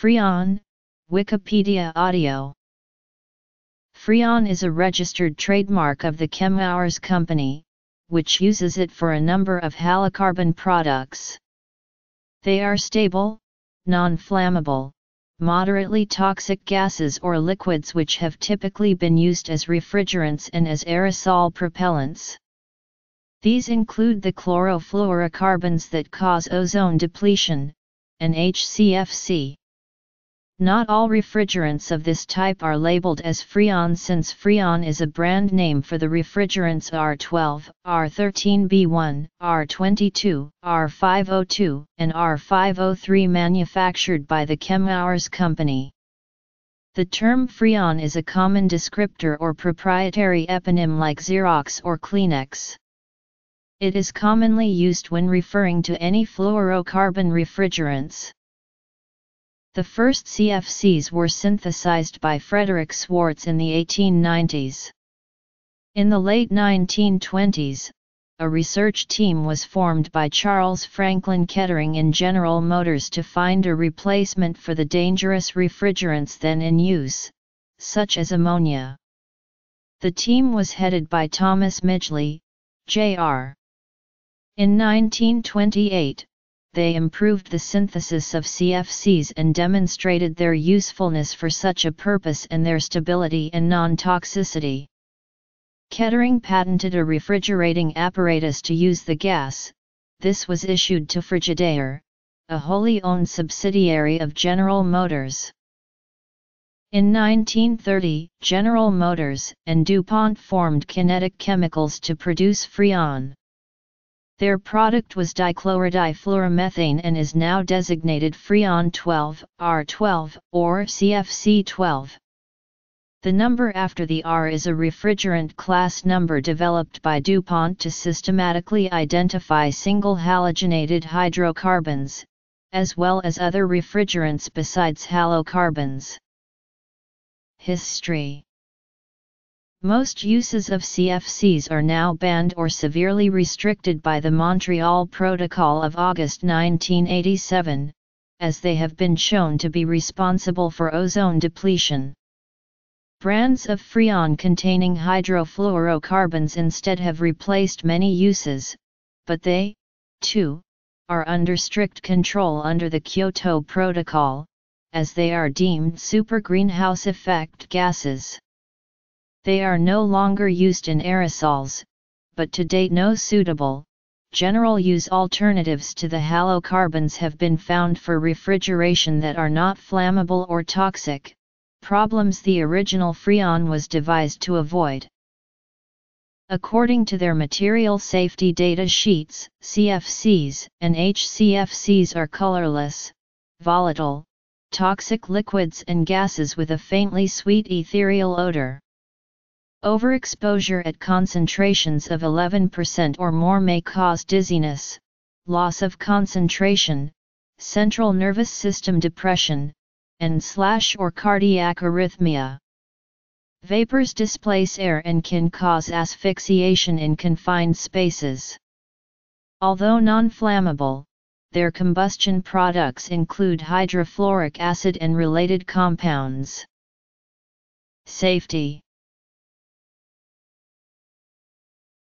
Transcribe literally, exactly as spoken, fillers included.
Freon, Wikipedia audio. Freon is a registered trademark of the Chemours Company, which uses it for a number of halocarbon products. They are stable, non-flammable, moderately toxic gases or liquids which have typically been used as refrigerants and as aerosol propellants. These include the chlorofluorocarbons that cause ozone depletion, and H C F C. Not all refrigerants of this type are labeled as Freon, since Freon is a brand name for the refrigerants R twelve, R thirteen B one, R twenty-two, R five oh two, and R five oh three manufactured by the Chemours Company. The term Freon is a common descriptor or proprietary eponym like Xerox or Kleenex. It is commonly used when referring to any fluorocarbon refrigerants. The first C F Cs were synthesized by Frederick Swarts in the eighteen nineties. In the late nineteen twenties, a research team was formed by Charles Franklin Kettering in General Motors to find a replacement for the dangerous refrigerants then in use, such as ammonia. The team was headed by Thomas Midgley, Junior In nineteen twenty-eight, they improved the synthesis of C F Cs and demonstrated their usefulness for such a purpose and their stability and non-toxicity. Kettering patented a refrigerating apparatus to use the gas. This was issued to Frigidaire, a wholly owned subsidiary of General Motors. In nineteen thirty, General Motors and DuPont formed Kinetic Chemicals to produce Freon. Their product was dichlorodifluoromethane and is now designated Freon twelve, R twelve, or C F C twelve. The number after the R is a refrigerant class number developed by DuPont to systematically identify single halogenated hydrocarbons, as well as other refrigerants besides halocarbons. History. Most uses of C F Cs are now banned or severely restricted by the Montreal Protocol of August nineteen eighty-seven, as they have been shown to be responsible for ozone depletion. Brands of Freon containing hydrofluorocarbons instead have replaced many uses, but they, too, are under strict control under the Kyoto Protocol, as they are deemed super greenhouse effect gases. They are no longer used in aerosols, but to date no suitable, general-use alternatives to the halocarbons have been found for refrigeration that are not flammable or toxic, problems the original Freon was devised to avoid. According to their material safety data sheets, C F Cs and H C F Cs are colorless, volatile, toxic liquids and gases with a faintly sweet ethereal odor. Overexposure at concentrations of eleven percent or more may cause dizziness, loss of concentration, central nervous system depression, and slash or cardiac arrhythmia. Vapors displace air and can cause asphyxiation in confined spaces. Although non-flammable, their combustion products include hydrofluoric acid and related compounds. Safety.